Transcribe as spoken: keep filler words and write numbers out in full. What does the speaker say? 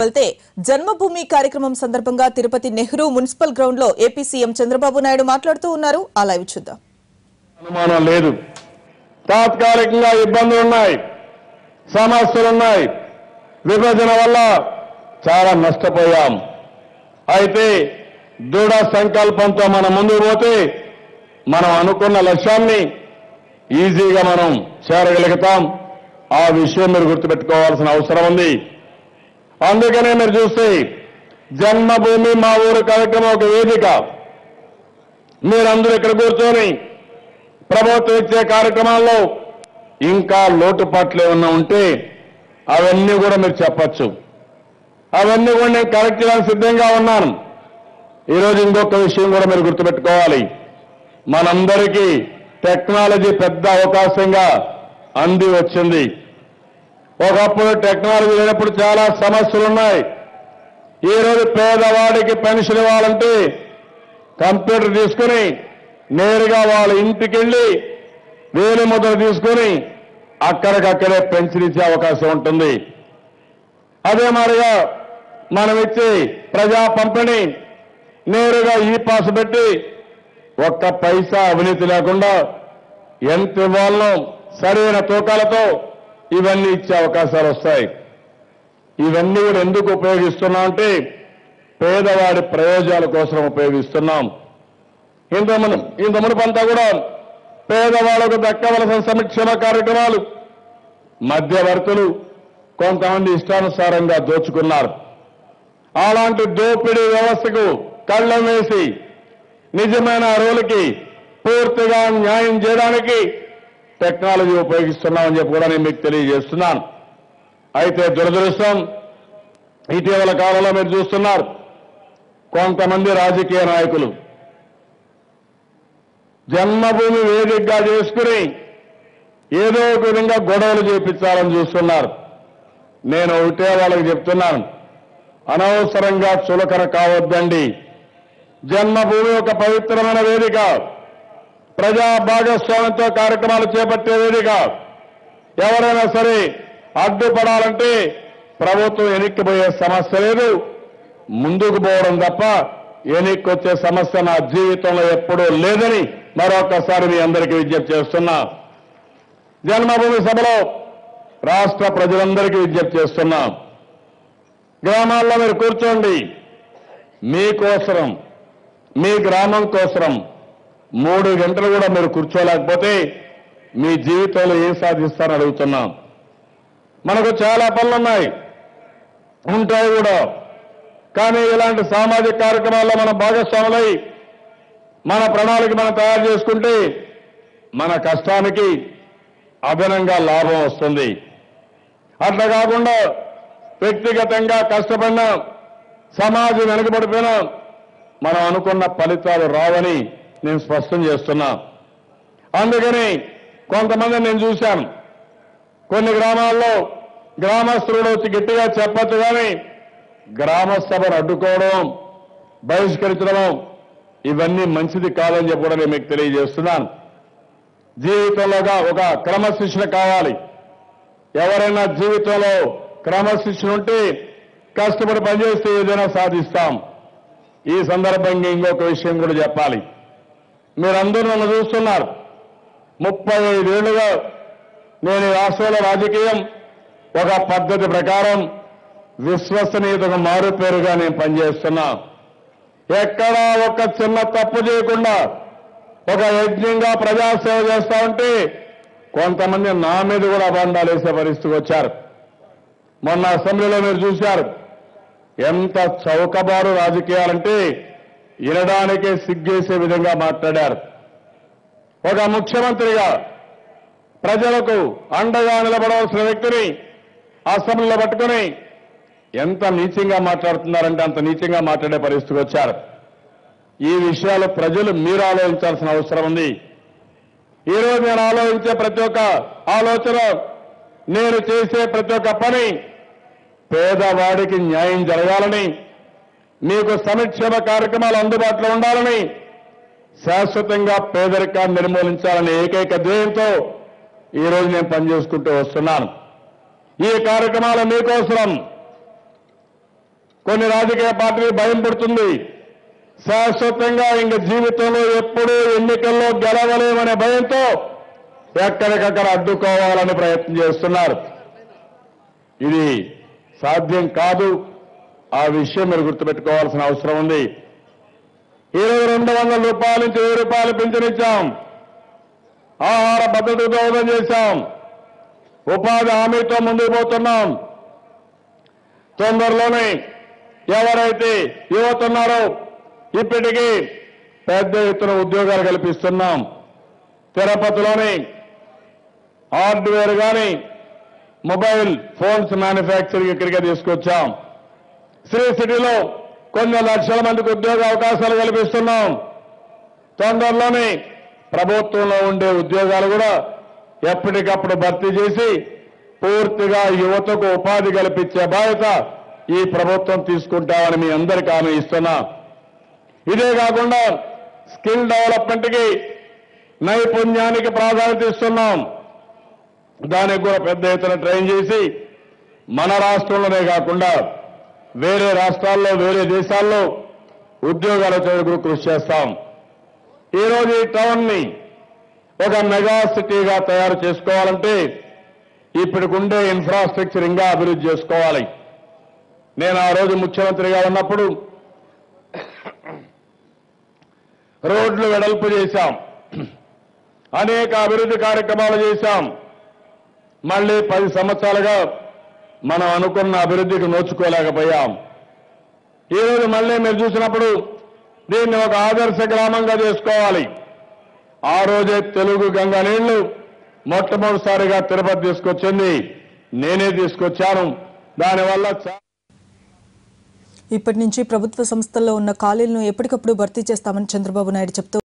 जन्मभूमि कार्यक्रम संदर्भंगा Tirupati Nehru municipal ground लो एपी सीएम चंद्रबाबू नायडू मातलाडुतू उन्नारू आ लाइव चूद्दां। अनुमानं लेदु తాత్కాలికంగా ఇబ్బందులు ఉన్నాయి సమస్యలు ఉన్నాయి విభజన వల్ల చాలా నష్టపోయాం అయితే దృఢ సంకల్పంతో మనం ముందుకు పోతే మనం అనుకున్న లక్ష్యాన్ని ఈజీగా మనం చేరగలుగుతాం ఆ విషయం మీరు గుర్తుపెట్టుకోవాల్సిన అవసరం ఉంది। अंकने मेरे चूस्ते जन्मभूमि मा ऊर कार्यक्रम और वेदिक मेरू इकोनी प्रभुत्वे कार्यक्रम इंका लोटपाटे उन्टे अवी चुच्छू अवी करेक्ट सिद्ध उन्जु इंकोक विषय गुर्तवाली मन की टेक्नजी पेद अवकाश अंदी वे ఒకప్పుడు టెక్నాలజీ లేనప్పుడు చాలా సమస్యలు ఉన్నాయి। ఈ రోజు పేదవాడికి పెన్షన్ ఇవ్వాలంటే కంప్యూటర్ తీసుకొని నేరుగా వాళ్ళ ఇంటికి వెళ్లి వేలి ముద్ర తీసుకొని అక్కడికక్కడే పెన్షన్ ఇచ్చే అవకాశం ఉంటుంది। అదే మాదిరిగా మనం ఇచ్చే ప్రజా పంపిణీ నేరుగా ఈ పాస్ పెట్టి ఒక్క పైసా అవినీతి లేకుండా ఎంత ఇవ్వాలో సరైన తూకాలతో ఇవన్నీ ఇచ్చే అవకాశాలు వస్తాయి। ఇవన్నీ కూడా ఎందుకు ఉపయోగిస్తున్నాం అంటే పేదవాడి ప్రయోజనాల కోసం ఉపయోగిస్తున్నాం। ఇంత మనం ఇంత మునుపంతా కూడా పేదవాళ్ళకు దక్కవలసిన సంక్షేమ కార్యక్రమాలు మధ్యవర్తులు కొంతమంది ఇష్టానుసారంగా దోచుకున్నారు। అలాంటి దోపిడీ వ్యవస్థకు కళ్ళం వేసి నిజమైన అర్హులకి పూర్తిగా న్యాయం చేయడానికి టెక్నాలజీ ఉపయోగిస్తున్నామని చెప్పి కూడా నేను మీకు తెలియజేస్తున్నాను। అయితే దురదృష్టం ఇటీవల కాలంలో మీరు చూస్తున్నారు కొంతమంది రాజకీయ నాయకులు జన్మభూమి వేదికగా చేసుకుని ఏదో ఒక విధంగా గొడవలు చేపించాలని చూస్తున్నారు। నేను ఒకటే వాళ్ళకి చెప్తున్నాను అనవసరంగా చులకన కావద్దండి। జన్మభూమి ఒక పవిత్రమైన వేదిక ప్రజా భాగస్వామ్యంతో కార్యక్రమాలు చేపట్టే వేదిక ఎవరైనా సరే అడ్డుపడాలంటే ప్రభుత్వం వెనక్కిపోయే సమస్య లేదు ముందుకు పోవడం తప్ప వెనక్కి వచ్చే సమస్య నా జీవితంలో ఎప్పుడూ లేదని మరొకసారి మీ అందరికీ విజ్ఞప్తి చేస్తున్నా। జన్మభూమి సభలో రాష్ట్ర ప్రజలందరికీ విజ్ఞప్తి చేస్తున్నా గ్రామాల్లో మీరు కూర్చోండి మీకోసం మీ గ్రామం కోసం మూడు గంటలు కూడా మీరు కూర్చోలేకపోతే మీ జీవితంలో ఏం సాధిస్తారని అడుగుతున్నాం। మనకు చాలా పనులు ఉన్నాయి ఉంటాయి కూడా కానీ ఇలాంటి సామాజిక కార్యక్రమాల్లో మనం భాగస్వాములై మన ప్రణాళిక మనం తయారు చేసుకుంటే మన కష్టానికి అదనంగా లాభం వస్తుంది। అట్లా కాకుండా వ్యక్తిగతంగా కష్టపడినా సమాజం వెనుకబడిపోయినా మనం అనుకున్న ఫలితాలు రావని నేను స్పష్టం చేస్తున్నా। అందుకని కొంతమంది నేను చూశాను కొన్ని గ్రామాల్లో గ్రామస్తులు వచ్చి గట్టిగా చెప్పచ్చు కానీ గ్రామసభను అడ్డుకోవడం బహిష్కరించడం ఇవన్నీ మంచిది కాదని చెప్పి కూడా నేను మీకు తెలియజేస్తున్నాను। జీవితంలో ఒక క్రమశిక్షణ కావాలి ఎవరైనా జీవితంలో క్రమశిక్షణ ఉంటే కష్టపడి పనిచేస్తే ఏదైనా సాధిస్తాం। ఈ సందర్భంగా ఇంకొక విషయం కూడా చెప్పాలి మీరందరూ నన్ను చూస్తున్నారు ముప్పై ఐదేళ్లుగా నేను రాష్ట్రంలో రాజకీయం ఒక పద్ధతి ప్రకారం విశ్వసనీయతకు మారు పేరుగా నేను పనిచేస్తున్నా। ఎక్కడా ఒక చిన్న తప్పు చేయకుండా ఒక యజ్ఞంగా ప్రజాసేవ చేస్తా ఉంటే కొంతమంది నా మీద కూడా అభండాలు వేసే పరిస్థితికి వచ్చారు। మొన్న అసెంబ్లీలో మీరు చూశారు ఎంత చౌకబారు రాజకీయాలంటే వినడానికే సిగ్గేసే విధంగా మాట్లాడారు। ఒక ముఖ్యమంత్రిగా ప్రజలకు అండగా నిలబడవలసిన వ్యక్తిని అసెంబ్లీలో పట్టుకుని ఎంత నీచంగా మాట్లాడుతున్నారంటే అంత నీచంగా మాట్లాడే పరిస్థితికి వచ్చారు। ఈ విషయాలు ప్రజలు మీరు ఆలోచించాల్సిన అవసరం ఉంది। ఈరోజు నేను ఆలోచించే ప్రతి ఒక్క ఆలోచన నేను చేసే ప్రతి ఒక్క పని పేదవాడికి న్యాయం జరగాలని మీకు సంక్షేమ కార్యక్రమాలు అందుబాటులో ఉండాలని శాశ్వతంగా పేదరికాన్ని నిర్మూలించాలనే ఏకైక ధ్యేయంతో ఈరోజు నేను పనిచేసుకుంటూ వస్తున్నాను। ఈ కార్యక్రమాలు మీకోసం కొన్ని రాజకీయ పార్టీలు భయపడుతుంది శాశ్వతంగా ఇంక జీవితంలో ఎప్పుడు ఎన్నికల్లో గెలవలేమనే భయంతో ఎక్కడికక్కడ అడ్డుకోవాలని ప్రయత్నం చేస్తున్నారు ఇది సాధ్యం కాదు ఆ విషయం మీరు గుర్తుపెట్టుకోవాల్సిన అవసరం ఉంది ఇరవై రెండు వందల రూపాయల నుంచి వెయ్యి రూపాయలు పెంచినిచ్చాం ఆహార భద్రత దోహదం చేశాం ఉపాధి హామీతో ముందుకు పోతున్నాం తొందరలోనే ఎవరైతే యువతున్నారో ఇప్పటికీ పెద్ద ఎత్తున ఉద్యోగాలు కల్పిస్తున్నాం తిరుపతిలోని హార్డ్వేర్ కానీ మొబైల్ ఫోన్స్ మ్యానుఫ్యాక్చరింగ్ ఇక్కడికి తీసుకొచ్చాం శ్రీ సిటీలో కొన్ని లక్షల మందికి ఉద్యోగ అవకాశాలు కల్పిస్తున్నాం తొందరలోనే ప్రభుత్వంలో ఉండే ఉద్యోగాలు కూడా ఎప్పటికప్పుడు భర్తీ చేసి పూర్తిగా యువతకు ఉపాధి కల్పించే బాధ్యత ఈ ప్రభుత్వం తీసుకుంటామని మీ అందరికీ హామీ ఇస్తున్నా ఇదే కాకుండా స్కిల్ డెవలప్మెంట్కి నైపుణ్యానికి ప్రాధాన్యత ఇస్తున్నాం దానికి కూడా పెద్ద ఎత్తున ట్రైన్ చేసి మన రాష్ట్రంలోనే కాకుండా వేరే రాష్ట్రాల్లో వేరే దేశాల్లో ఉద్యోగాల చేరుకు కృషి చేస్తాం ఈరోజు ఈ టౌన్ని ఒక మెగా సిటీగా తయారు చేసుకోవాలంటే ఇప్పటికుండే ఇన్ఫ్రాస్ట్రక్చర్ ఇంకా అభివృద్ధి చేసుకోవాలి నేను ఆ రోజు ముఖ్యమంత్రిగా ఉన్నప్పుడు రోడ్లు వెడల్పు చేశాం అనేక అభివృద్ధి కార్యక్రమాలు చేశాం మళ్ళీ పది సంవత్సరాలుగా మనం అనుకున్న అభివృద్ధికి నోచుకోలేకపోయాం ఈరోజు మళ్ళీ మీరు చూసినప్పుడు దీన్ని ఒక ఆదర్శ గ్రామంగా చేసుకోవాలి ఆ రోజే తెలుగు గంగా నీళ్లు మొట్టమొదటిసారిగా తిరుపతి తీసుకొచ్చింది నేనే తీసుకొచ్చాను దానివల్ల ఇప్పటి నుంచి ప్రభుత్వ సంస్థల్లో ఉన్న ఖాళీలను ఎప్పటికప్పుడు భర్తీ చేస్తామని చంద్రబాబు నాయుడు చెప్తూ